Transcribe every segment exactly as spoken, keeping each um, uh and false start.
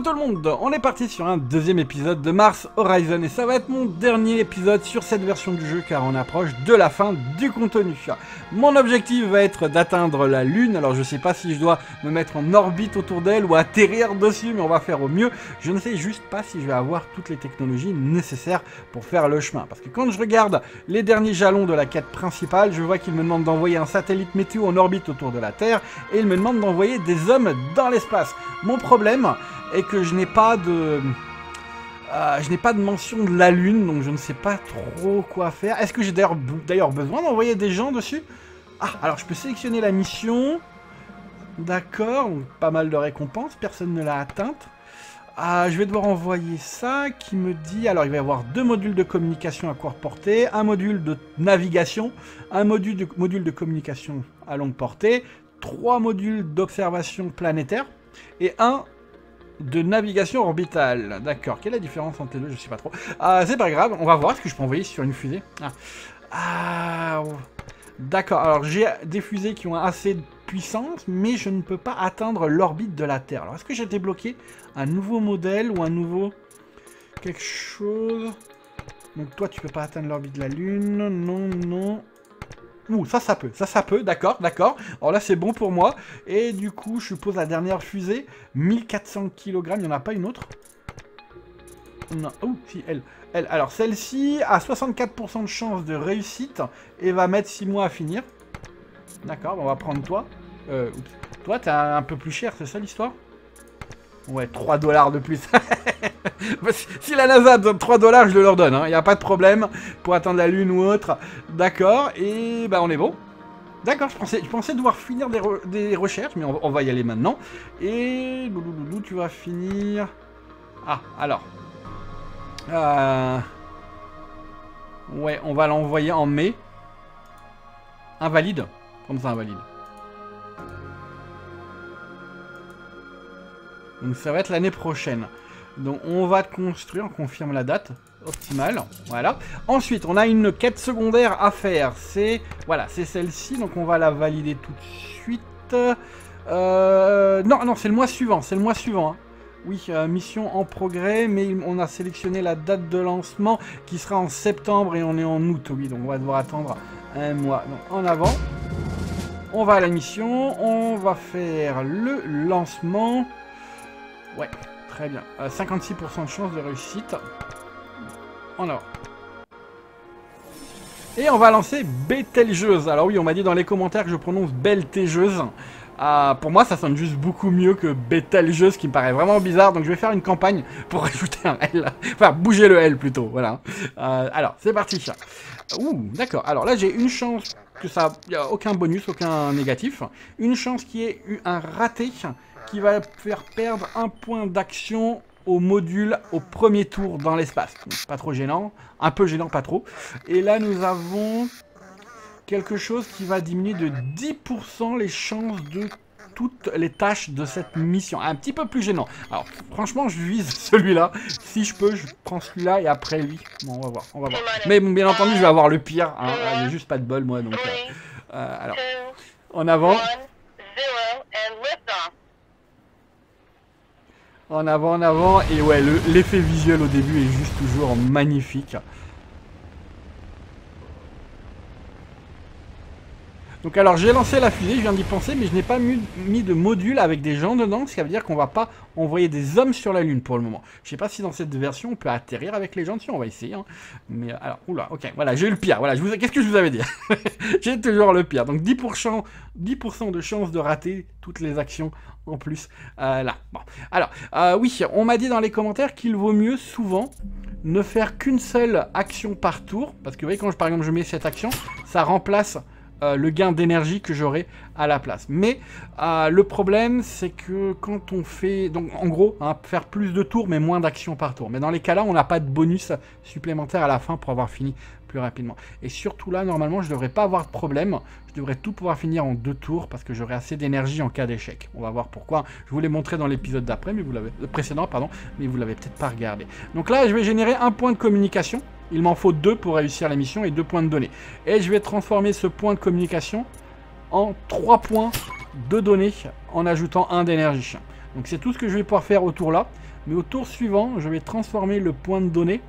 Coucou tout le monde, on est parti sur un deuxième épisode de Mars Horizon et ça va être mon dernier épisode sur cette version du jeu car on approche de la fin du contenu. Mon objectif va être d'atteindre la Lune, alors je sais pas si je dois me mettre en orbite autour d'elle ou atterrir dessus mais on va faire au mieux. Je ne sais juste pas si je vais avoir toutes les technologies nécessaires pour faire le chemin parce que quand je regarde les derniers jalons de la quête principale, je vois qu'il me demande d'envoyer un satellite météo en orbite autour de la Terre et il me demande d'envoyer des hommes dans l'espace. Mon problème et que je n'ai pas de euh, je n'ai pas de mention de la Lune, donc je ne sais pas trop quoi faire. Est-ce que j'ai d'ailleurs d'ailleurs besoin d'envoyer des gens dessus? Ah, alors je peux sélectionner la mission. D'accord, donc pas mal de récompenses, personne ne l'a atteinte. Euh, je vais devoir envoyer ça qui me dit... Alors il va y avoir deux modules de communication à courte portée, un module de navigation, un module de, module de communication à longue portée, trois modules d'observation planétaire et un... de navigation orbitale. D'accord, quelle est la différence entre les deux? Je sais pas trop. Euh, c'est pas grave, on va voir ce que je peux envoyer sur une fusée. Ah, ah d'accord, alors j'ai des fusées qui ont assez de puissance, mais je ne peux pas atteindre l'orbite de la Terre. Alors, est-ce que j'ai débloqué un nouveau modèle ou un nouveau... quelque chose? Donc toi, tu peux pas atteindre l'orbite de la Lune. Non, non. Ouh, ça, ça peut, ça, ça peut, d'accord, d'accord. Alors là, c'est bon pour moi. Et du coup, je suppose la dernière fusée, mille quatre cents kilogrammes, il n'y en a pas une autre? Non, ouh, si, elle. elle. Alors, celle-ci a soixante-quatre pour cent de chance de réussite et va mettre six mois à finir. D'accord, bah on va prendre toi. Euh, oups. Toi, t'es un peu plus cher, c'est ça l'histoire? Ouais, trois dollars de plus. Si la NASA a besoin de trois dollars, je le leur donne. Il hein. n'y a pas de problème pour atteindre la Lune ou autre. D'accord, et bah on est bon. D'accord, je pensais, je pensais devoir finir des, re des recherches, mais on, on va y aller maintenant. Et Boulouloulou, tu vas finir... Ah, alors... Euh... Ouais, on va l'envoyer en mai. Invalide. Comme ça, invalide. Donc ça va être l'année prochaine. Donc on va construire, on confirme la date optimale, voilà. Ensuite, on a une quête secondaire à faire, c'est voilà, c'est celle-ci, donc on va la valider tout de suite. Euh, non, non, c'est le mois suivant, c'est le mois suivant. Hein. Oui, euh, mission en progrès, mais on a sélectionné la date de lancement qui sera en septembre et on est en août, oui, donc on va devoir attendre un mois. Donc en avant, on va à la mission, on va faire le lancement... Ouais, très bien. Euh, cinquante-six pour cent de chance de réussite. En or. Et on va lancer Bételgeuse. Alors oui, on m'a dit dans les commentaires que je prononce Bételgeuse. Euh, pour moi, ça sonne juste beaucoup mieux que Bételgeuse, qui me paraît vraiment bizarre. Donc je vais faire une campagne pour rajouter un L. Enfin, bouger le L plutôt, voilà. Euh, alors, c'est parti. Ouh, d'accord. Alors là, j'ai une chance que ça... Il n'y a aucun bonus, aucun négatif. Une chance qui est un raté... qui va faire perdre un point d'action au module au premier tour dans l'espace. Pas trop gênant, un peu gênant, pas trop. Et là, nous avons quelque chose qui va diminuer de dix pour cent les chances de toutes les tâches de cette mission. Un petit peu plus gênant. Alors, franchement, je vise celui-là. Si je peux, je prends celui-là et après lui. Bon, on va voir, on va voir. Mais bon, bien entendu, je vais avoir le pire. Hein. Il n'y a juste pas de bol, moi. Donc, euh, euh, alors, en avant. En avant, en avant, et ouais, l'effet le, visuel au début est juste toujours magnifique. Donc alors, j'ai lancé la fusée, je viens d'y penser, mais je n'ai pas mis, mis de module avec des gens dedans, ce qui veut dire qu'on va pas envoyer des hommes sur la Lune pour le moment. Je sais pas si dans cette version, on peut atterrir avec les gens dessus, on va essayer. Hein. Mais alors, oula, ok, voilà, j'ai eu le pire, voilà, qu'est-ce que je vous avais dit? J'ai toujours le pire, donc dix pour cent, dix pour cent de chance de rater toutes les actions en plus, euh, là. Bon. Alors, euh, oui, on m'a dit dans les commentaires qu'il vaut mieux souvent ne faire qu'une seule action par tour, parce que vous voyez, quand je, par exemple je mets cette action, ça remplace euh, le gain d'énergie que j'aurai à la place. Mais euh, le problème, c'est que quand on fait, donc en gros, hein, faire plus de tours, mais moins d'actions par tour. Mais dans les cas-là, on n'a pas de bonus supplémentaire à la fin pour avoir fini plus rapidement. Et surtout là, normalement, je devrais pas avoir de problème. Je devrais tout pouvoir finir en deux tours parce que j'aurai assez d'énergie en cas d'échec. On va voir pourquoi. Je vous l'ai montré dans l'épisode d'après, mais vous l'avez précédent, pardon, mais vous l'avez peut-être pas regardé. Donc là, je vais générer un point de communication. Il m'en faut deux pour réussir la mission et deux points de données. Et je vais transformer ce point de communication en trois points de données en ajoutant un d'énergie. Donc c'est tout ce que je vais pouvoir faire au tour là. Mais au tour suivant, je vais transformer le point de données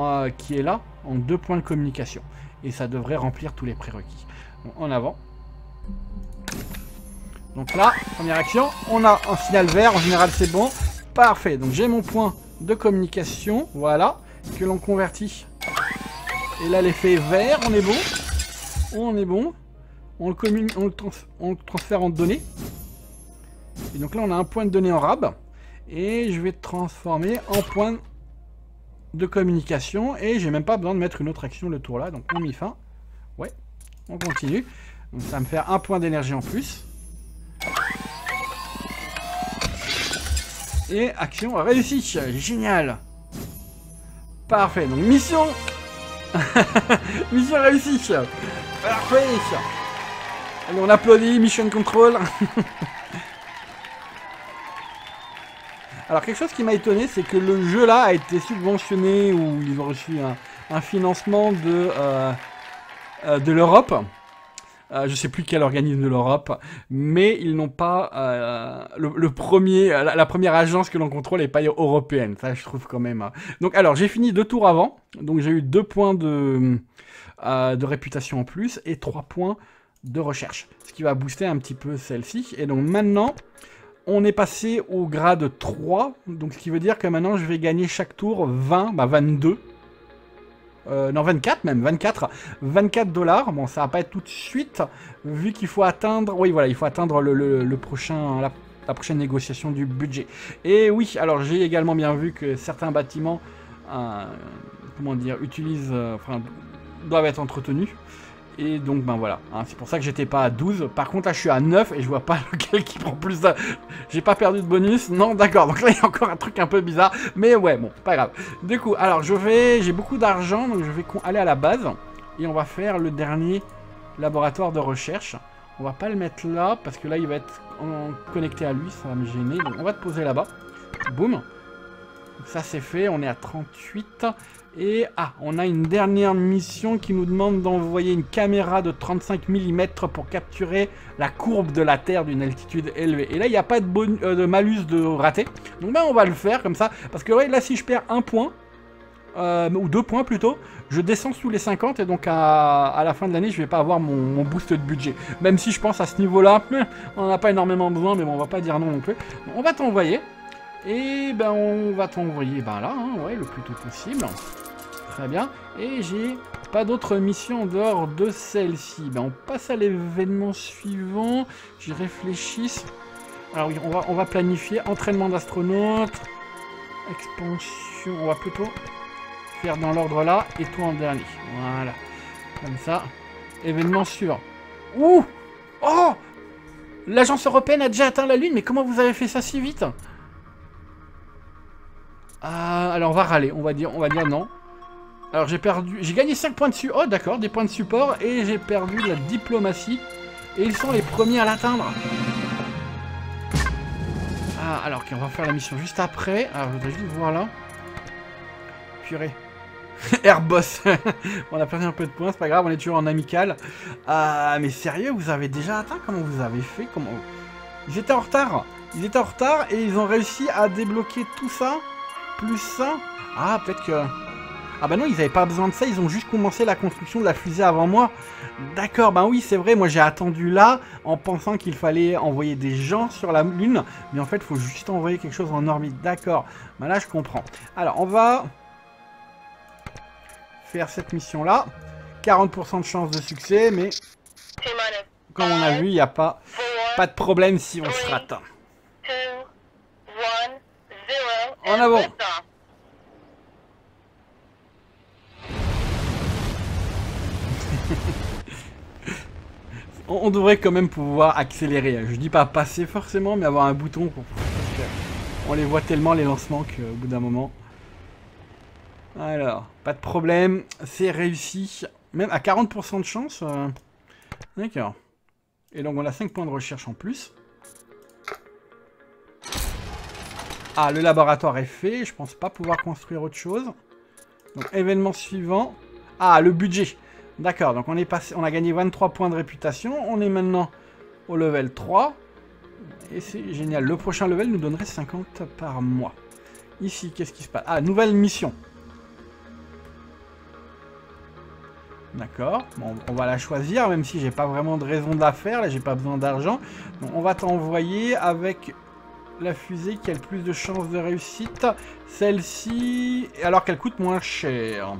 euh, qui est là en deux points de communication. Et ça devrait remplir tous les prérequis. Donc, en avant. Donc là, première action, on a un signal vert, en général c'est bon. Parfait, donc j'ai mon point de communication, voilà, que l'on convertit. Et là l'effet vert, on est bon. On est bon. On le, commune, on, le trans, on le transfère en données. Et donc là on a un point de données en R A B. Et je vais transformer en point de communication. Et j'ai même pas besoin de mettre une autre action le tour là. Donc on met fin. Ouais, on continue. Donc ça va me faire un point d'énergie en plus. Et action réussie, génial. Parfait, donc mission mission réussie. Parfait. Allez, on applaudit, mission control. Alors quelque chose qui m'a étonné, c'est que le jeu là a été subventionné, ou ils ont reçu un, un financement de, euh, euh, de l'Europe. Euh, je sais plus quel organisme de l'Europe, mais ils n'ont pas euh, le, le premier, la, la première agence que l'on contrôle n'est pas européenne. Ça, je trouve quand même. Donc, alors, j'ai fini deux tours avant, donc j'ai eu deux points de euh, de réputation en plus et trois points de recherche, ce qui va booster un petit peu celle-ci. Et donc maintenant, on est passé au grade trois, donc ce qui veut dire que maintenant, je vais gagner chaque tour vingt, bah vingt-deux. Euh, non, vingt-quatre même, vingt-quatre dollars. Bon, ça va pas être tout de suite, vu qu'il faut atteindre, oui, voilà, il faut atteindre le, le, le prochain, la, la prochaine négociation du budget. Et oui, alors j'ai également bien vu que certains bâtiments, euh, comment dire, utilisent, euh, enfin, doivent être entretenus. Et donc, ben voilà, hein, c'est pour ça que j'étais pas à douze. Par contre, là, je suis à neuf et je vois pas lequel qui prend plus de... J'ai pas perdu de bonus. Non, d'accord. Donc là, il y a encore un truc un peu bizarre. Mais ouais, bon, pas grave. Du coup, alors, je vais... J'ai beaucoup d'argent, donc je vais aller à la base. Et on va faire le dernier laboratoire de recherche. On va pas le mettre là, parce que là, il va être connecté à lui. Ça va me gêner. Donc, on va te poser là-bas. Boum. Ça, c'est fait. On est à trente-huit... Et ah, on a une dernière mission qui nous demande d'envoyer une caméra de trente-cinq millimètres pour capturer la courbe de la Terre d'une altitude élevée. Et là, il n'y a pas de, bon, euh, de malus de raté. Donc ben, on va le faire comme ça. Parce que ouais, là, si je perds un point, euh, ou deux points plutôt, je descends sous les cinquante. Et donc à, à la fin de l'année, je ne vais pas avoir mon, mon boost de budget. Même si je pense à ce niveau-là, on n'en a pas énormément besoin. Mais bon, on va pas dire non non plus. Donc, on va t'envoyer. Et ben on va t'envoyer ben, là, hein, ouais, le plus tôt possible. Très bien, et j'ai pas d'autres missions en dehors de celle-ci. Ben, on passe à l'événement suivant, j'y réfléchisse. Alors oui, on va, on va planifier entraînement d'astronautes, expansion, on va plutôt faire dans l'ordre là, et toi en dernier. Voilà, comme ça, événement suivant. Ouh, oh, l'agence européenne a déjà atteint la Lune, mais comment vous avez fait ça si vite? Ah, alors on va râler, on va dire, on va dire non. Alors j'ai perdu, j'ai gagné cinq points de support, oh d'accord, des points de support, et j'ai perdu la diplomatie, et ils sont les premiers à l'atteindre. Ah, alors ok, on va faire la mission juste après, alors je voudrais juste voir là. Purée. Airboss. On a perdu un peu de points, c'est pas grave, on est toujours en amical. Ah, mais sérieux, vous avez déjà atteint, comment vous avez fait, comment... Ils étaient en retard, ils étaient en retard, et ils ont réussi à débloquer tout ça, plus ça. Ah, peut-être que... Ah bah non, ils n'avaient pas besoin de ça, ils ont juste commencé la construction de la fusée avant moi. D'accord, bah oui, c'est vrai, moi j'ai attendu là, en pensant qu'il fallait envoyer des gens sur la Lune, mais en fait, il faut juste envoyer quelque chose en orbite. D'accord, bah là, je comprends. Alors, on va faire cette mission-là. quarante pour cent de chance de succès, mais comme on a vu, il n'y a pas, pas de problème si on se rate. En avant. On devrait quand même pouvoir accélérer. Je dis pas passer forcément, mais avoir un bouton pour... Parce qu'on les voit tellement les lancements qu'au bout d'un moment. Alors, pas de problème, c'est réussi. Même à quarante pour cent de chance. Euh... D'accord. Et donc on a cinq points de recherche en plus. Ah, le laboratoire est fait. Je pense pas pouvoir construire autre chose. Donc événement suivant. Ah, le budget. D'accord, donc on est passé, on a gagné vingt-trois points de réputation, on est maintenant au level trois, et c'est génial, le prochain level nous donnerait cinquante par mois. Ici, qu'est-ce qui se passe? Ah, nouvelle mission. D'accord. Bon, on va la choisir, même si j'ai pas vraiment de raison de la faire. Là, j'ai pas besoin d'argent. Donc, on va t'envoyer avec la fusée qui a le plus de chances de réussite. Celle-ci, alors qu'elle coûte moins cher.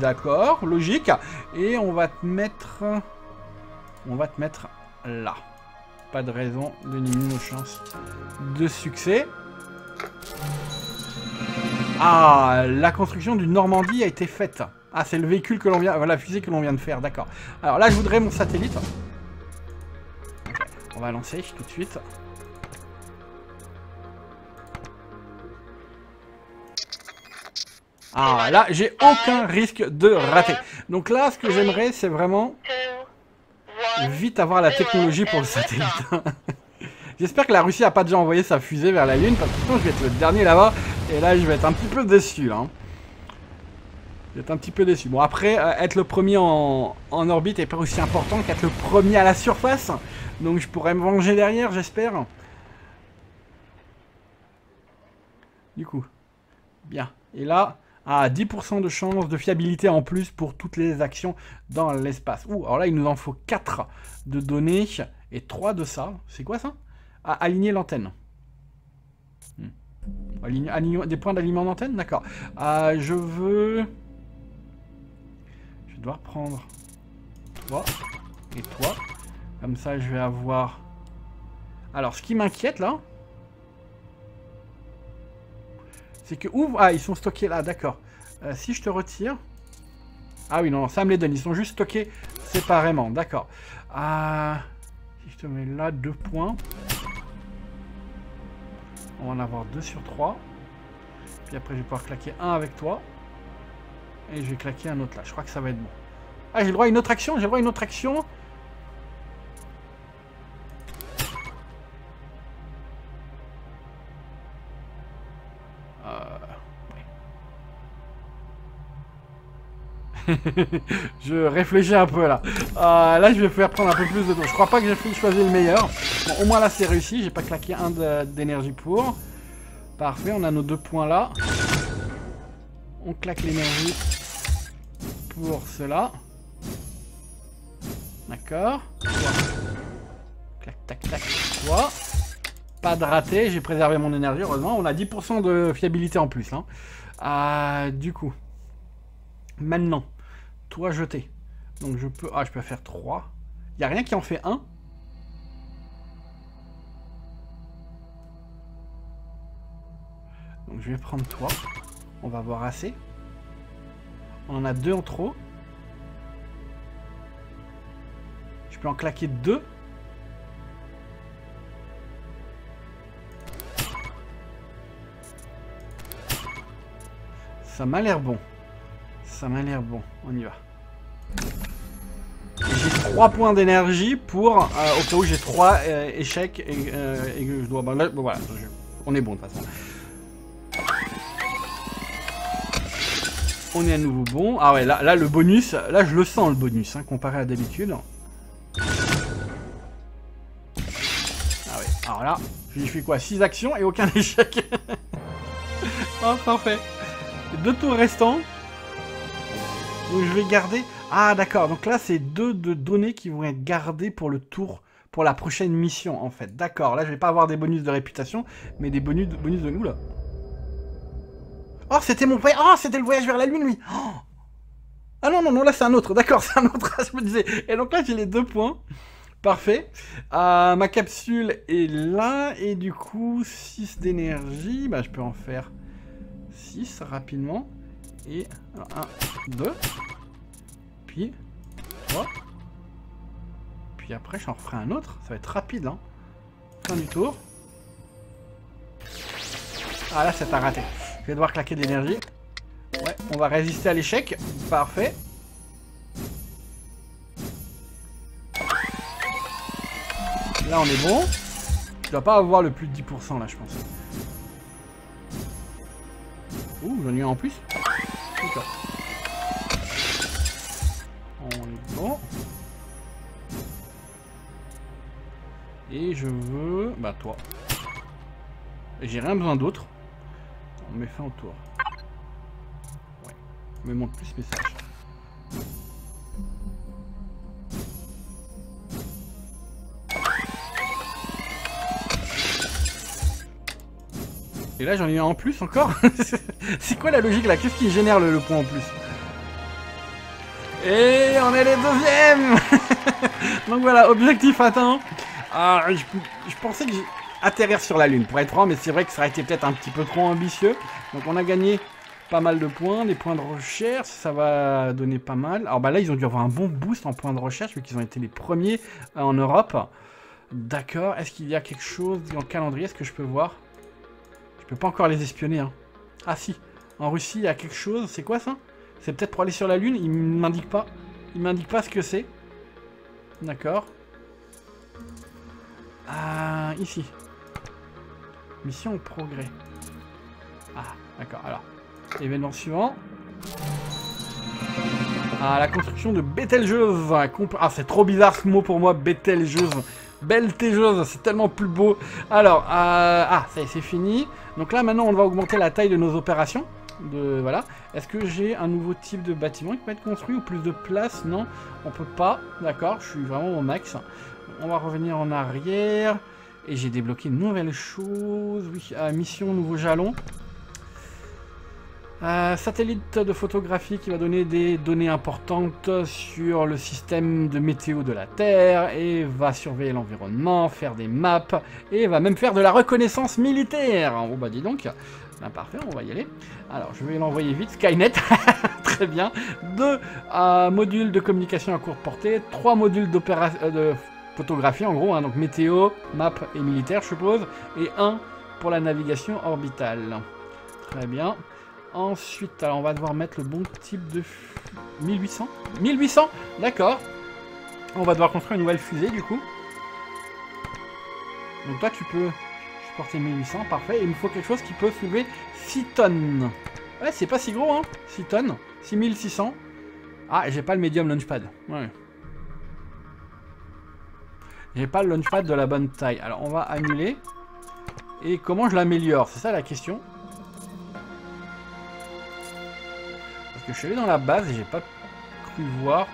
D'accord, logique. Et on va te mettre... On va te mettre là. Pas de raison de diminuer nos chances de succès. Ah, la construction d'une Normandie a été faite. Ah, c'est le véhicule que l'on vient... La fusée que l'on vient de faire, d'accord. Alors là, je voudrais mon satellite. On va lancer tout de suite. Ah, là, j'ai aucun risque de rater. Donc là, ce que j'aimerais, c'est vraiment vite avoir la technologie pour le satellite. J'espère que la Russie n'a pas déjà envoyé sa fusée vers la Lune, parce que sinon, je vais être le dernier là-bas, et là, je vais être un petit peu déçu, là. Je vais être un petit peu déçu. Bon, après, euh, être le premier en, en orbite n'est pas aussi important qu'être le premier à la surface. Donc, je pourrais me venger derrière, j'espère. Du coup, bien. Et là... Ah, dix pour cent de chance de fiabilité en plus pour toutes les actions dans l'espace. Ouh, alors là, il nous en faut quatre de données et trois de ça. C'est quoi ça? Ah, aligner l'antenne. Hmm. Aligne, aligne, des points d'alignement d'antenne? D'accord. Euh, je veux... Je vais devoir prendre toi et toi. Comme ça, je vais avoir... Alors, ce qui m'inquiète là... C'est que... Ouvre. Ah, ils sont stockés là, d'accord. Euh, si je te retire... Ah oui, non, non, ça me les donne. Ils sont juste stockés séparément, d'accord. Euh, si je te mets là, deux points. On va en avoir deux sur trois. Puis après, je vais pouvoir claquer un avec toi. Et je vais claquer un autre là. Je crois que ça va être bon. Ah, j'ai le droit à une autre action. J'ai le droit à une autre action. Je réfléchis un peu là. Euh, là, je vais faire prendre un peu plus de temps. Je crois pas que j'ai fait choisir le meilleur. Bon, au moins là, c'est réussi. J'ai pas claqué un d'énergie pour. Parfait. On a nos deux points là. On claque l'énergie pour cela. D'accord. Clac, tac, tac. Toi. Pas de raté. J'ai préservé mon énergie. Heureusement, on a dix pour cent de fiabilité en plus. Hein. Euh, du coup, maintenant. Toi jeté. Donc je peux... Ah, je peux faire trois. Il n'y a rien qui en fait un. Donc je vais prendre toi. On va avoir assez. On en a deux en trop. Je peux en claquer deux. Ça m'a l'air bon. Ça m'a l'air bon, on y va. J'ai trois points d'énergie pour, euh, au cas où j'ai trois euh, échecs et, euh, et que je dois... Ben là, bon voilà, je, on est bon de toute façon. On est à nouveau bon. Ah ouais, là, là le bonus, là je le sens le bonus, hein, comparé à d'habitude. Ah ouais, alors là, j'ai fait quoi? six actions et aucun échec. Oh, parfait. Deux tours restants. Donc je vais garder... Ah d'accord, donc là c'est deux de données qui vont être gardées pour le tour, pour la prochaine mission en fait. D'accord, là je vais pas avoir des bonus de réputation, mais des bonus de, bonus de nous là. Oh c'était mon voyage, oh c'était le voyage vers la Lune lui. Oh ah non, non, non, là c'est un autre, d'accord, c'est un autre, je me disais. Et donc là j'ai les deux points, parfait. Euh, ma capsule est là, et du coup six d'énergie, bah je peux en faire six rapidement. Et alors un, deux, puis trois, puis après j'en referai un autre, ça va être rapide hein. Fin du tour. Ah là c'est un raté, je vais devoir claquer de l'énergie. Ouais, on va résister à l'échec, parfait. Là on est bon, je dois pas avoir le plus de dix pour cent là je pense. Ouh, j'en ai eu un en plus. On est bon. Et je veux... Bah toi. J'ai rien besoin d'autre. On met fin au tour. Ouais. On me montre plus ce message. Et là j'en ai un en plus encore. C'est quoi la logique là? Qu'est-ce qui génère le, le point en plus? Et on est les deuxièmes. Donc voilà, objectif atteint. Ah, je, je pensais que j'atterrir sur la Lune pour être franc, mais c'est vrai que ça aurait été peut-être un petit peu trop ambitieux. Donc on a gagné pas mal de points, des points de recherche, ça va donner pas mal. Alors bah là ils ont dû avoir un bon boost en points de recherche vu qu'ils ont été les premiers en Europe. D'accord, est-ce qu'il y a quelque chose dans le calendrier? Est-ce que je peux voir? Je peux pas encore les espionner, hein. Ah si, en Russie il y a quelque chose, c'est quoi ça? C'est peut-être pour aller sur la Lune, il m'indique pas. Il m'indique pas ce que c'est. D'accord. Ah, ici. Mission progrès. Ah, d'accord, alors. Événement suivant. Ah, la construction de Bételgeuse. Ah, c'est trop bizarre ce mot pour moi, Bételgeuse. Bételgeuse, c'est tellement plus beau. Alors, euh, ah, ça y est, c'est fini. Donc là, maintenant, on va augmenter la taille de nos opérations. De, voilà. Est-ce que j'ai un nouveau type de bâtiment qui peut être construit ou plus de place? Non, on peut pas. D'accord, je suis vraiment au max. On va revenir en arrière. Et j'ai débloqué une nouvelle chose. Oui, ah, mission, nouveau jalon. Euh, satellite de photographie qui va donner des données importantes sur le système de météo de la Terre et va surveiller l'environnement, faire des maps et va même faire de la reconnaissance militaire. Oh bah dis donc, ben parfait, on va y aller. Alors je vais l'envoyer vite, Skynet, très bien. Deux euh, modules de communication à courte portée, trois modules euh, de photographie en gros, hein, donc météo, map et militaire je suppose, et un pour la navigation orbitale. Très bien. Ensuite, alors on va devoir mettre le bon type de mille huit cents. mille huit cents, d'accord. On va devoir construire une nouvelle fusée du coup. Donc toi tu peux supporter mille huit cents, parfait. Il me faut quelque chose qui peut soulever six tonnes. Ouais, c'est pas si gros hein, six tonnes. six mille six cents. Ah, j'ai pas le médium launchpad. Ouais. J'ai pas le launchpad de la bonne taille. Alors on va annuler. Et comment je l'améliore? C'est ça la question. Que je suis allé dans la base et j'ai pas cru voir.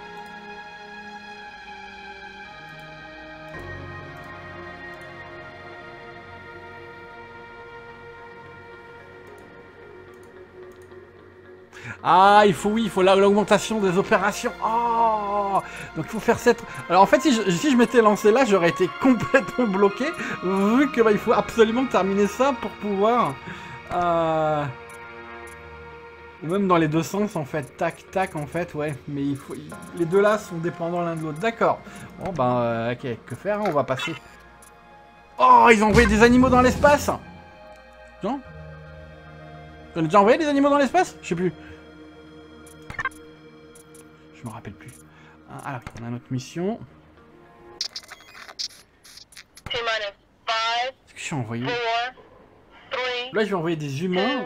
Ah, il faut, oui, il faut l'augmentation des opérations. Oh, donc il faut faire cette... Alors en fait, si je, si je m'étais lancé là, j'aurais été complètement bloqué, vu que bah, il faut absolument terminer ça pour pouvoir... Euh... Même dans les deux sens en fait, tac tac en fait, ouais, mais il faut, il, les deux là sont dépendants l'un de l'autre, d'accord. Bon ben, euh, ok, que faire, hein, on va passer. Oh, ils ont envoyé des animaux dans l'espace. Non? J'en ai déjà envoyé des animaux dans l'espace? Je sais plus. Je me rappelle plus. Ah, alors, on a notre mission. Est-ce que je suis envoyé? Là, je vais envoyer des humains.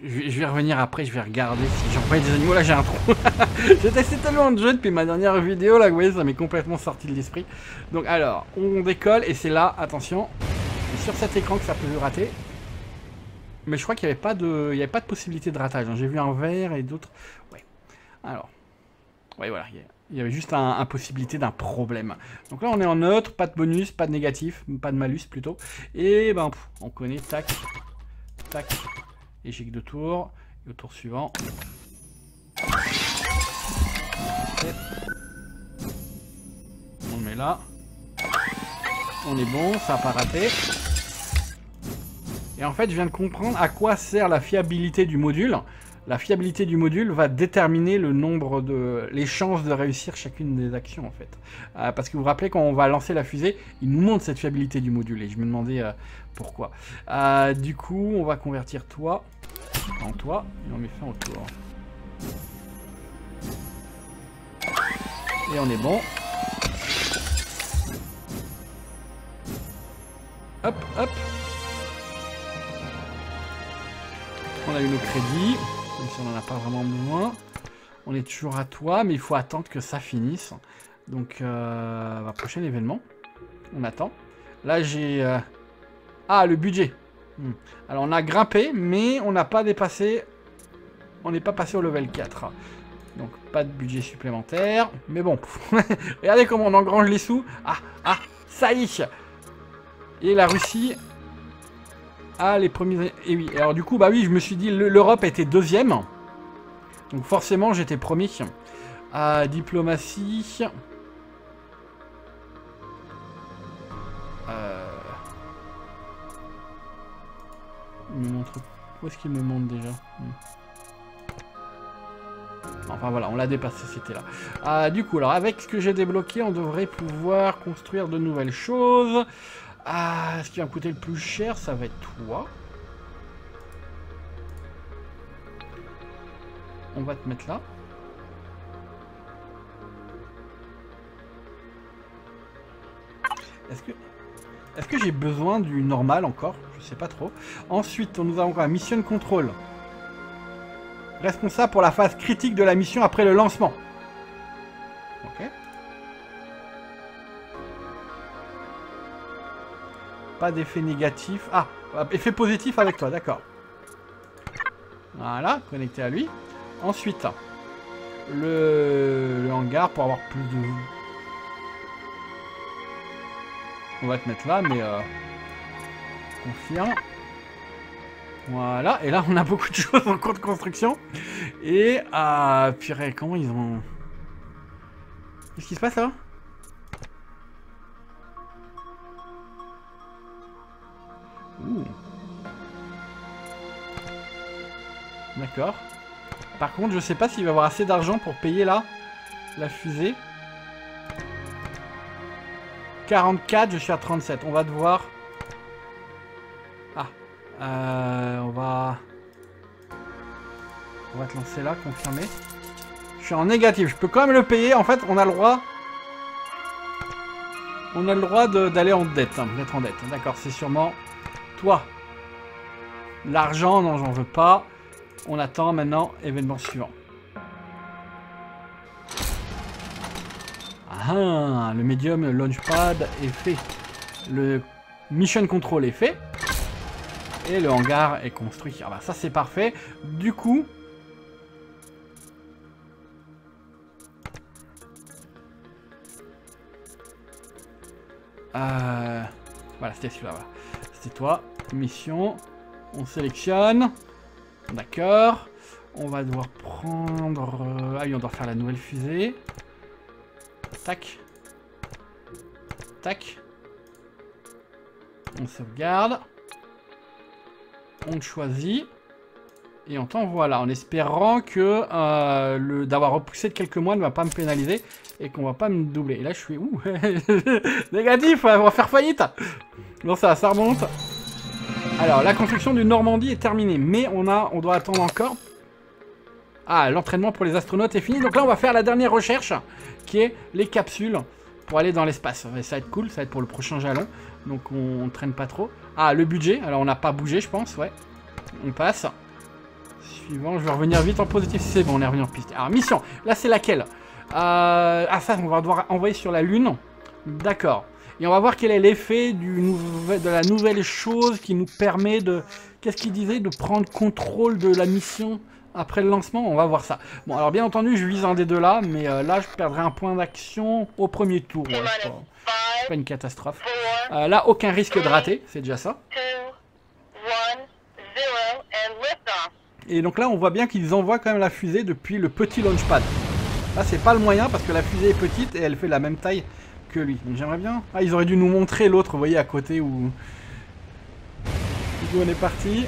Je vais revenir après, je vais regarder si j'ai envoyé des animaux. Là, j'ai un trou. J'ai testé tellement de jeux depuis ma dernière vidéo. Là, vous voyez, ça m'est complètement sorti de l'esprit. Donc, alors, on décolle et c'est là, attention, c'est sur cet écran que ça peut rater. Mais je crois qu'il n'y avait pas de, il y avait pas de possibilité de ratage. J'ai vu un vert et d'autres. Ouais. Alors, ouais, voilà. Il y avait juste un, un possibilité d'un problème. Donc là, on est en neutre, pas de bonus, pas de négatif, pas de malus plutôt. Et ben, pff, on connaît. Tac, tac. Échec de tour, et au tour suivant. On le met là. On est bon, ça n'a pas raté. Et en fait, je viens de comprendre à quoi sert la fiabilité du module. La fiabilité du module va déterminer le nombre de... les chances de réussir chacune des actions, en fait. Euh, parce que vous vous rappelez, quand on va lancer la fusée, il nous montre cette fiabilité du module. Et je me demandais euh, pourquoi. Euh, du coup, on va convertir toi... en toi, et on met fin au tour. Et on est bon. Hop, hop. On a eu nos crédits, même si on n'en a pas vraiment besoin. On est toujours à toi, mais il faut attendre que ça finisse. Donc, euh, bah, prochain événement, on attend. Là, j'ai euh, Ah, le budget. Hmm. Alors, on a grimpé, mais on n'a pas dépassé... On n'est pas passé au level quatre. Donc, pas de budget supplémentaire. Mais bon, regardez comment on engrange les sous. Ah, ah, ça y est. Et la Russie... Ah, les premiers... Et oui, alors du coup, bah oui, je me suis dit, l'Europe était deuxième. Donc forcément, j'étais premier. Euh, diplomatie... Euh... Il me montre... Où est-ce qu'il me montre déjà ? Enfin voilà, on l'a dépassé, c'était là. Euh, du coup, alors avec ce que j'ai débloqué, on devrait pouvoir construire de nouvelles choses. Ah, ce qui va me coûter le plus cher, ça va être toi. On va te mettre là. Est-ce que, est-ce que j'ai besoin du normal encore? Je sais pas trop. Ensuite, on nous a encore la mission de contrôle. Responsable pour la phase critique de la mission après le lancement. Ok. Pas d'effet négatif. Ah, effet positif avec toi, d'accord. Voilà, connecté à lui. Ensuite, le, le hangar pour avoir plus de... On va te mettre là, mais... Euh, confirme. Voilà, et là, on a beaucoup de choses en cours de construction. Et... Euh, purée, comment ils ont... Qu'est-ce qui se passe là ? D'accord. Par contre, je sais pas s'il va avoir assez d'argent pour payer là la fusée. quarante-quatre, je suis à trente-sept. On va devoir... Ah. Euh, on va... On va te lancer là, confirmer. Je suis en négatif. Je peux quand même le payer. En fait, on a le droit... On a le droit d'aller en dette. Hein, d'être en dette. D'accord, c'est sûrement... Toi. L'argent, non, j'en veux pas. On attend maintenant événement suivant. Ah, le médium launchpad est fait. Le mission control est fait. Et le hangar est construit. Ah bah ça c'est parfait. Du coup... Euh... Voilà, c'était celui-là. Voilà. C'était toi. Mission. On sélectionne. D'accord. On va devoir prendre... Ah oui, on doit faire la nouvelle fusée. Tac. Tac. On sauvegarde. On choisit. Et on t'envoie là, en espérant que euh, le d'avoir repoussé de quelques mois ne va pas me pénaliser et qu'on va pas me doubler. Et là, je suis... Ouh. Négatif, on va faire faillite. Bon, ça, ça remonte. Alors, la construction du Normandie est terminée, mais on a, on doit attendre encore. Ah, l'entraînement pour les astronautes est fini. Donc là, on va faire la dernière recherche, qui est les capsules pour aller dans l'espace. Et ça va être cool, ça va être pour le prochain jalon. Donc on ne traîne pas trop. Ah, le budget. Alors, on n'a pas bougé, je pense, ouais. On passe. Suivant, je vais revenir vite en positif. C'est bon, on est revenu en piste. Alors, mission. Là, c'est laquelle euh, Ah, ça, on va devoir envoyer sur la Lune. D'accord. Et on va voir quel est l'effet de la nouvelle chose qui nous permet de... Qu'est-ce qu'il disait? De prendre contrôle de la mission après le lancement. On va voir ça. Bon, alors bien entendu, je vise un des deux là, mais euh, là, je perdrai un point d'action au premier tour. Ouais, c'est pas, pas une catastrophe. Euh, là, aucun risque de rater, c'est déjà ça. Et donc là, on voit bien qu'ils envoient quand même la fusée depuis le petit launchpad. Là, c'est pas le moyen parce que la fusée est petite et elle fait la même taille que lui. Donc j'aimerais bien... Ah, ils auraient dû nous montrer l'autre, vous voyez, à côté où... où on est parti.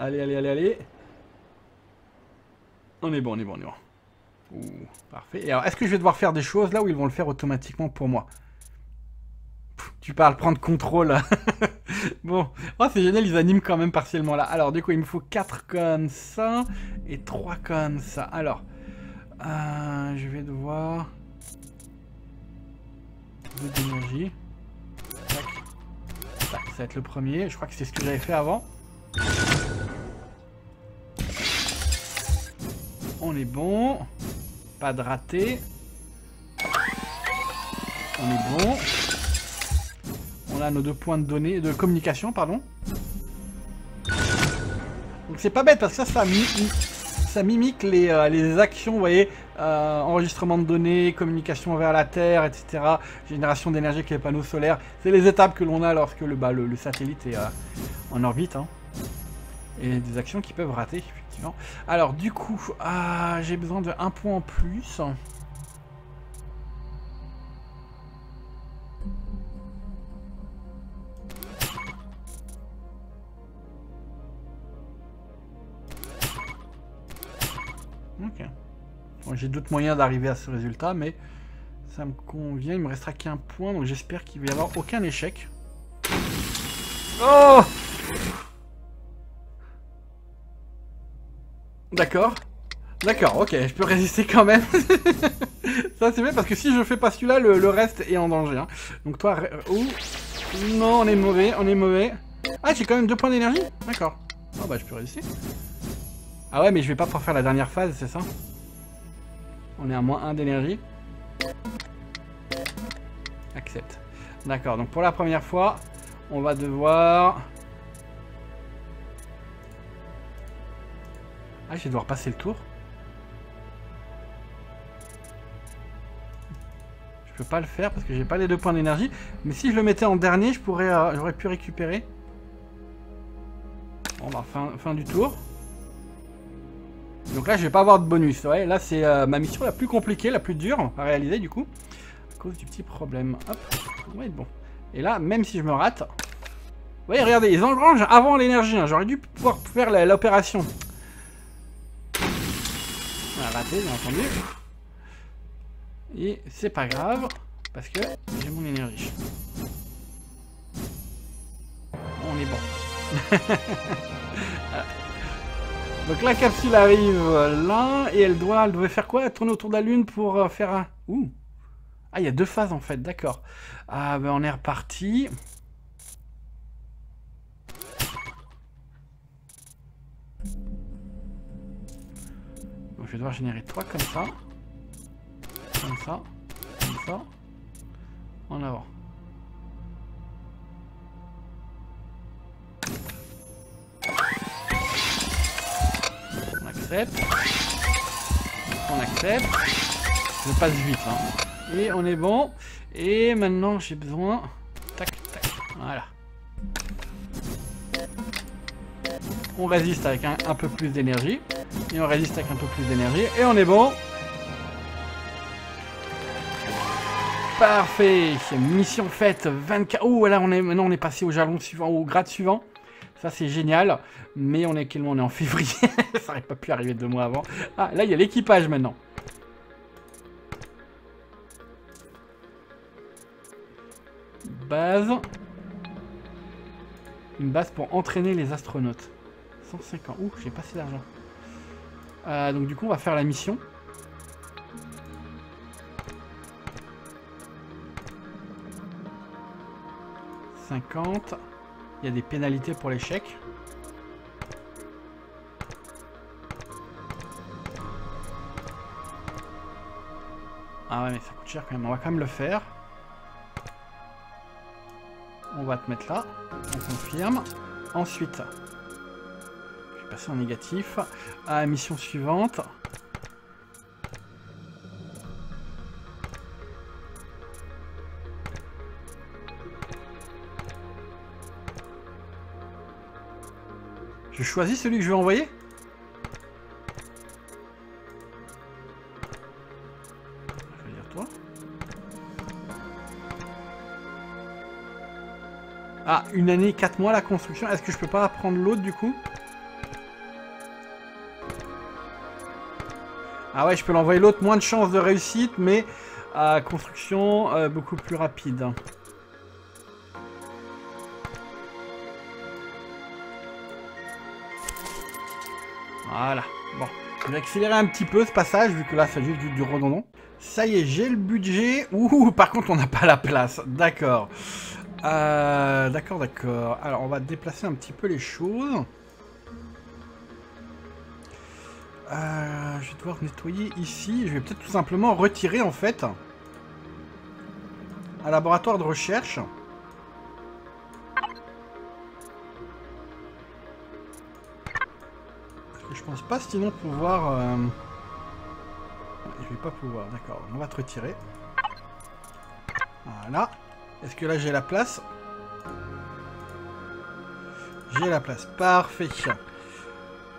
Allez, allez, allez, allez. On est bon, on est bon, on est bon. Ouh, parfait. Et alors, est-ce que je vais devoir faire des choses là où ils vont le faire automatiquement pour moi? Pff, tu parles prendre contrôle. Bon. Oh, c'est génial, ils animent quand même partiellement là. Alors, du coup, il me faut quatre comme ça et trois comme ça. Alors... Euh, je vais devoir... deux d'énergie. Tac. Tac, ça va être le premier. Je crois que c'est ce que j'avais fait avant. On est bon. Pas de raté. On est bon. Voilà nos deux points de données, de communication, pardon. Donc c'est pas bête parce que ça, ça, mi ça mimique les, euh, les actions, vous voyez, euh, enregistrement de données, communication vers la Terre, et cetera. Génération d'énergie avec les panneaux solaires. C'est les étapes que l'on a lorsque le, bah, le, le satellite est euh, en orbite. Hein. Et des actions qui peuvent rater, effectivement. Alors du coup, euh, j'ai besoin de un point en plus. Ok. Bon, j'ai d'autres moyens d'arriver à ce résultat, mais ça me convient. Il me restera qu'un point, donc j'espère qu'il va y avoir aucun échec. Oh! D'accord. D'accord, ok, je peux résister quand même. Ça c'est bien parce que si je fais pas celui-là, le, le reste est en danger. Hein. Donc toi... Oh. Non, on est mauvais, on est mauvais. Ah, j'ai quand même deux points d'énergie? D'accord. Ah oh, bah je peux résister. Ah ouais, mais je vais pas pouvoir faire la dernière phase, c'est ça? On est à moins un d'énergie. Accepte. D'accord, donc pour la première fois, on va devoir... Ah, je vais devoir passer le tour. Je peux pas le faire parce que j'ai pas les deux points d'énergie. Mais si je le mettais en dernier, je pourrais, euh, j'aurais pu récupérer. Bon bah, fin, fin du tour. Donc là, je vais pas avoir de bonus. Ouais. Là, c'est euh, ma mission la plus compliquée, la plus dure à réaliser du coup. À cause du petit problème. Hop, on va être bon. Et là, même si je me rate... Vous voyez, regardez, ils engrangent avant l'énergie. Hein. J'aurais dû pouvoir faire l'opération. On a raté, bien entendu. Et c'est pas grave, parce que j'ai mon énergie. On est bon. Voilà. Donc la capsule arrive là, et elle doit, elle devait faire quoi? Tourner autour de la Lune pour faire un... Ouh. Ah, il y a deux phases en fait, d'accord. Ah ben on est reparti. Donc je vais devoir générer trois comme ça. Comme ça. Comme ça. En avant. On accepte. On accepte. Je passe vite. Hein. Et on est bon. Et maintenant j'ai besoin. Tac, tac. Voilà. On résiste avec un, un peu plus d'énergie. Et on résiste avec un peu plus d'énergie. Et on est bon. Parfait. Mission faite. vingt-quatre. Oh là, on est maintenant on est passé au jalon suivant, au grade suivant. Ça c'est génial, mais on est quel mois? On est en février, ça n'aurait pas pu arriver deux mois avant. Ah, là il y a l'équipage maintenant. Base. Une base pour entraîner les astronautes. cent cinquante, ouh, j'ai passé l'argent. Euh, donc du coup on va faire la mission. cinquante. Il y a des pénalités pour l'échec. Ah ouais, mais ça coûte cher quand même. On va quand même le faire. On va te mettre là. On confirme. Ensuite, je vais passer en négatif. À la mission suivante. Je choisis celui que je vais envoyer? Je vais dire toi. Ah, une année, quatre mois la construction. Est-ce que je peux pas prendre l'autre du coup? Ah ouais, je peux l'envoyer l'autre. Moins de chances de réussite, mais euh, construction euh, beaucoup plus rapide. Voilà, bon, je vais accélérer un petit peu ce passage, vu que là c'est juste du, du redondant. Ça y est, j'ai le budget. Ouh, par contre on n'a pas la place, d'accord. Euh, d'accord, d'accord. Alors on va déplacer un petit peu les choses. Euh, je vais devoir nettoyer ici, je vais peut-être tout simplement retirer en fait un laboratoire de recherche. que je pense pas sinon pouvoir... Euh... Je vais pas pouvoir, d'accord. On va te retirer. Voilà. Est-ce que là j'ai la place? J'ai la place. Parfait.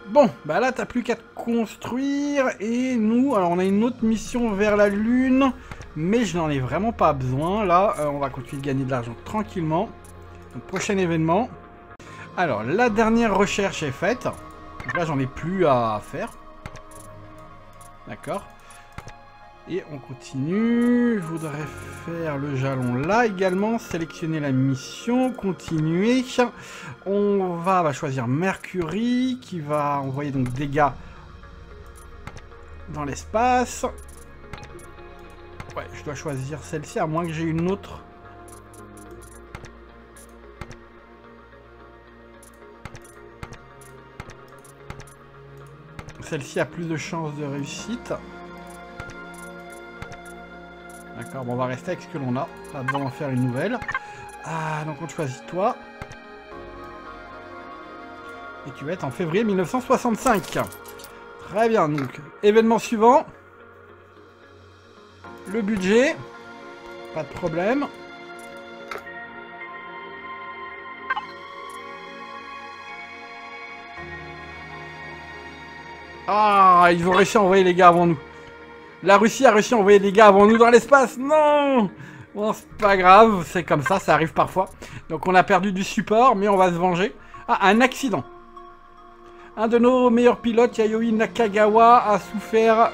Bon, bah là t'as plus qu'à te construire. Et nous, alors on a une autre mission vers la Lune. Mais je n'en ai vraiment pas besoin. Là, euh, on va continuer de gagner de l'argent tranquillement. Donc, prochain événement. Alors, la dernière recherche est faite. Donc là, j'en ai plus à faire. D'accord. Et on continue. Je voudrais faire le jalon là également. Sélectionner la mission. Continuer. On va bah, choisir Mercury qui va envoyer donc des gars dans l'espace. Ouais, je dois choisir celle-ci à moins que j'ai une autre. Celle-ci a plus de chances de réussite. D'accord, bon, on va rester avec ce que l'on a. Pas besoin d'en faire une nouvelle. Ah, donc on choisit toi. Et tu vas être en février mille neuf cent soixante-cinq. Très bien, donc événement suivant. Le budget. Pas de problème. Ah, ils ont réussi à envoyer les gars avant nous. La Russie a réussi à envoyer des gars avant nous dans l'espace. Non. Bon, c'est pas grave. C'est comme ça, ça arrive parfois. Donc on a perdu du support, mais on va se venger. Ah, un accident. Un de nos meilleurs pilotes, Yayoi Nakagawa, a souffert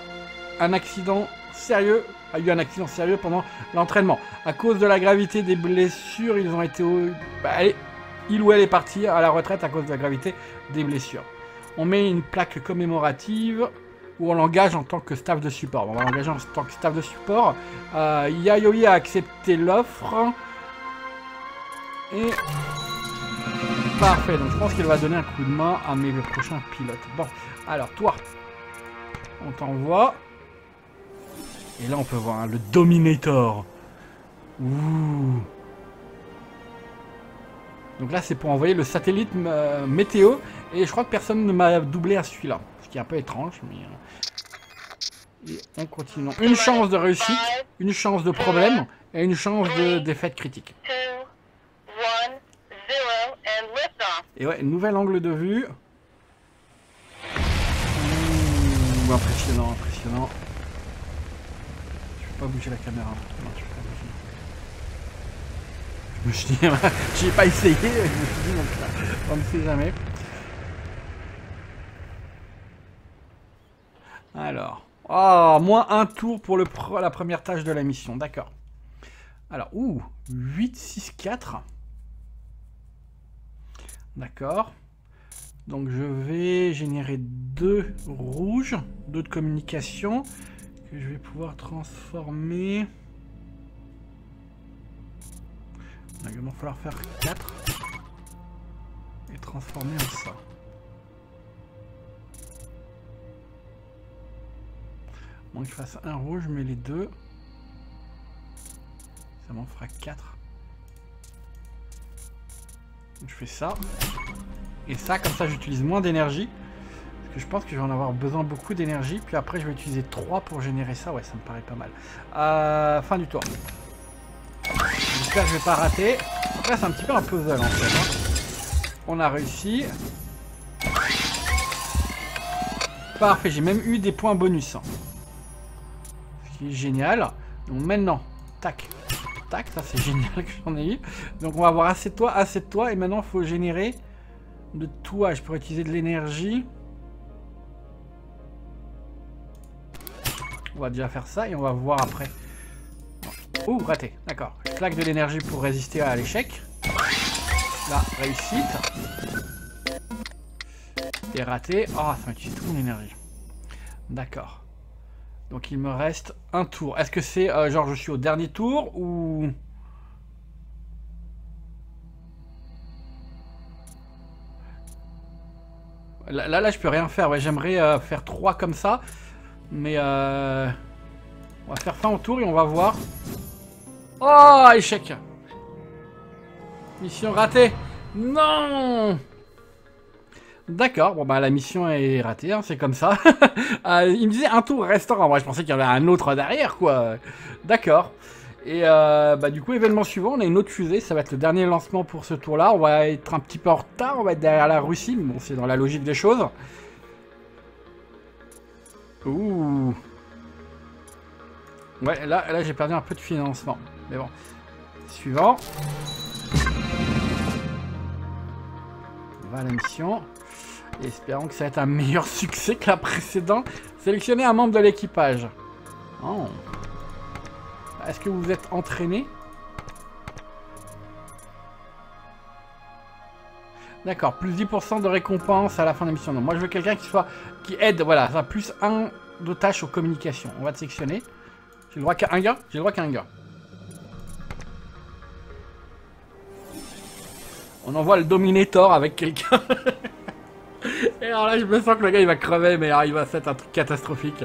un accident sérieux. A eu un accident sérieux pendant l'entraînement. À cause de la gravité des blessures, ils ont été... Bah, allez, il ou elle est parti à la retraite à cause de la gravité des blessures. On met une plaque commémorative... où on l'engage en tant que staff de support. On va l'engager en tant que staff de support. Euh, Yayoi a accepté l'offre. Et... Parfait. Donc je pense qu'elle va donner un coup de main à mes prochains pilotes. Bon. Alors toi, on t'envoie. Et là on peut voir hein, le Dominator. Ouh. Donc là c'est pour envoyer le satellite euh, météo. Et je crois que personne ne m'a doublé à celui-là. Qui est un peu étrange, mais... Et on continue. Une chance de réussite, une chance de problème, et une chance de défaite critique. Et ouais, nouvel angle de vue. Ouh, impressionnant, impressionnant. Je peux pas bouger la caméra. Non, je peux pas bouger. Je n'ai pas essayé, je me suis dit, donc, on ne sait jamais. Alors, oh, moins un tour pour le pro, la première tâche de la mission, d'accord. Alors, ouh, huit, six, quatre. D'accord. Donc je vais générer deux rouges, deux de communication, que je vais pouvoir transformer. Donc, il va falloir faire quatre. Et transformer en ça. Bon, que je fasse un rouge, mais les deux. Ça m'en fera quatre. Donc, je fais ça. Et ça, comme ça, j'utilise moins d'énergie. Parce que je pense que je vais en avoir besoin beaucoup d'énergie. Puis après, je vais utiliser trois pour générer ça. Ouais, ça me paraît pas mal. Euh, fin du tour. J'espère que je vais pas rater. Après, c'est un petit peu un puzzle, en fait. Hein. On a réussi. Parfait, j'ai même eu des points bonus. Génial. Donc maintenant, tac, tac, ça c'est génial que j'en ai eu. Donc on va avoir assez de toi, assez de toi. Et maintenant, il faut générer de toi. Je pourrais utiliser de l'énergie. On va déjà faire ça et on va voir après. Ouh, raté. D'accord. Je claque de l'énergie pour résister à l'échec. Là, réussite. Et raté. Oh, ça m'utilise toute mon énergie. D'accord. Donc il me reste un tour. Est-ce que c'est euh, genre je suis au dernier tour ou... Là, là, là je peux rien faire. Ouais, j'aimerais euh, faire trois comme ça. Mais euh... on va faire fin au tour et on va voir. Oh, échec. Mission ratée. Non. D'accord, bon bah la mission est ratée, hein, c'est comme ça. euh, il me disait un tour restaurant, moi je pensais qu'il y en avait un autre derrière quoi. D'accord. Et euh, bah du coup événement suivant, on a une autre fusée, ça va être le dernier lancement pour ce tour là. On va être un petit peu en retard, on va être derrière la Russie, mais bon c'est dans la logique des choses. Ouh. Ouais, là, là j'ai perdu un peu de financement, mais bon. Suivant. Voilà la mission. Et espérons que ça va être un meilleur succès que la précédente. Sélectionnez un membre de l'équipage. Oh. Est-ce que vous êtes entraîné? D'accord, plus dix pour cent de récompense à la fin de la mission. Non, moi je veux quelqu'un qui soit qui aide, voilà, ça plus un de tâche aux communications. On va te sélectionner. J'ai le droit qu'à un gars? J'ai le droit qu'à un gars. On envoie le Dominator avec quelqu'un. Et alors là, je me sens que le gars il va crever, mais alors, il va s'être un truc catastrophique.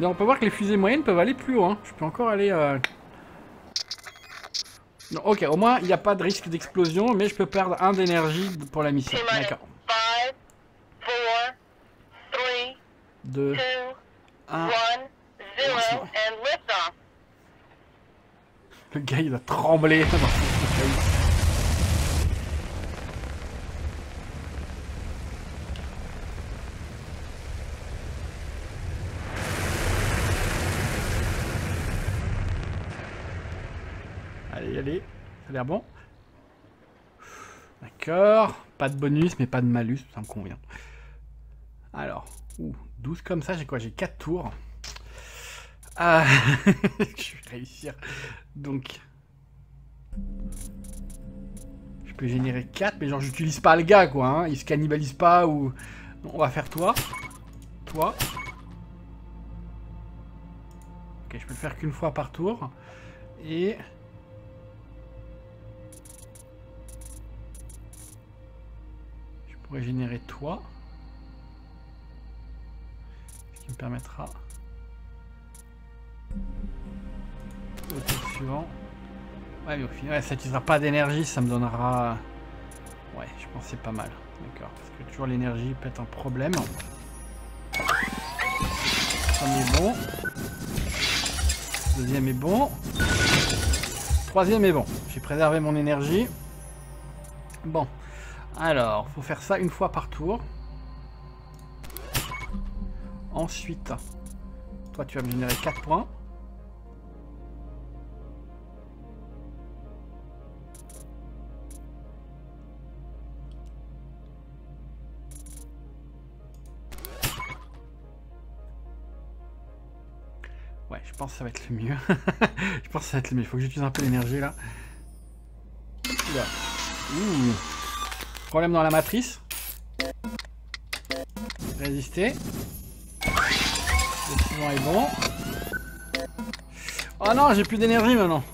Mais on peut voir que les fusées moyennes peuvent aller plus haut. Hein. Je peux encore aller. Euh... Non, ok, au moins il n'y a pas de risque d'explosion, mais je peux perdre un d'énergie pour la mission. D'accord. deux, un. Le gars il a tremblé. Allez, allez, ça a l'air bon. D'accord, pas de bonus mais pas de malus, ça me convient. Alors, ouh, douze comme ça, j'ai quoi? J'ai quatre tours. Ah, je vais réussir. Donc, je peux générer quatre, mais genre j'utilise pas le gars quoi, hein. Il se cannibalise pas ou... Non, on va faire toi. Toi. Ok, je peux le faire qu'une fois par tour. Et... Je pourrais générer toi. Ce qui me permettra... Au tour suivant. Ouais mais au final ouais, ça n'utilisera pas d'énergie, ça me donnera... Ouais je pense que c'est pas mal. D'accord, parce que toujours l'énergie peut être un problème. Premier est bon. Deuxième est bon. Troisième est bon. J'ai préservé mon énergie. Bon. Alors, faut faire ça une fois par tour. Ensuite, toi tu vas me générer quatre points. Ouais, je pense que ça va être le mieux. Je pense que ça va être le mieux. Il faut que j'utilise un peu l'énergie là. Là. Ouh. Problème dans la matrice. Résister. Le suivant est bon. Oh non, j'ai plus d'énergie maintenant.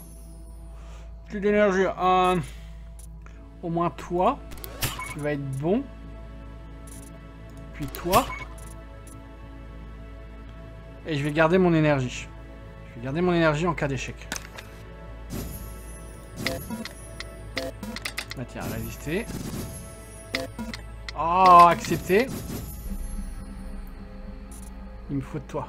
Plus d'énergie. Euh, au moins toi, tu vas être bon. Puis toi. Et je vais garder mon énergie. Je vais garder mon énergie en cas d'échec. Bah tiens, résister. Oh, accepter. Il me faut de toi.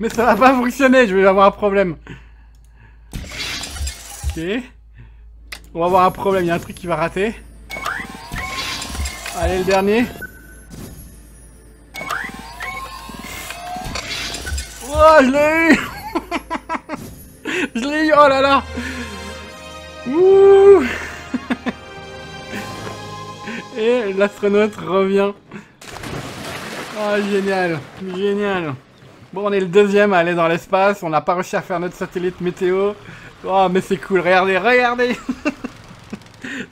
Mais ça va pas fonctionner, je vais avoir un problème. Ok. On va avoir un problème, il y a un truc qui va rater. Allez, le dernier. Oh, je l'ai eu. Je l'ai eu, oh là là. Ouh. Et l'astronaute revient. Oh, génial, génial. Bon, on est le deuxième à aller dans l'espace, on n'a pas réussi à faire notre satellite météo. Oh, mais c'est cool, regardez, regardez.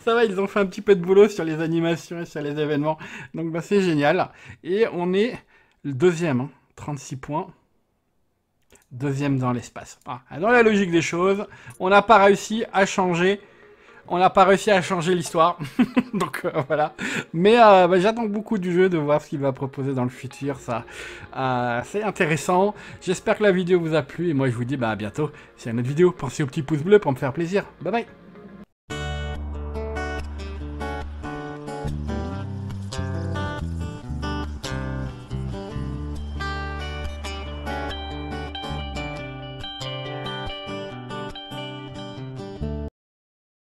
Ça va, ils ont fait un petit peu de boulot sur les animations et sur les événements. Donc bah, c'est génial. Et on est le deuxième, hein, trente-six points. Deuxième dans l'espace. Ah, dans la logique des choses, on n'a pas réussi à changer... On n'a pas réussi à changer l'histoire, donc euh, voilà. Mais euh, bah, j'attends beaucoup du jeu, de voir ce qu'il va proposer dans le futur, ça. Euh, c'est intéressant. J'espère que la vidéo vous a plu, et moi je vous dis bah, à bientôt. Si il y a une autre vidéo, pensez au petit pouce bleu pour me faire plaisir. Bye bye.